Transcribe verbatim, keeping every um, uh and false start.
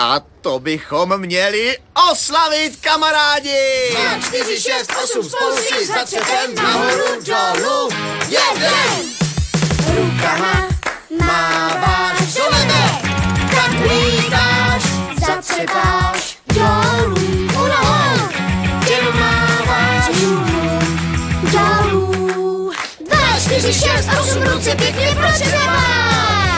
A to bychom měli oslavit, kamarádi! dva, čtyři, šest, osm, spolu si za třepem, nahoru, dolů, jeden! Rukama máváš do nebe, tak lítáš, zatřepáš, dolů, unohou, těm máváš, dolů. dva, čtyři, šest, osm, ruce pěkně protřebáš!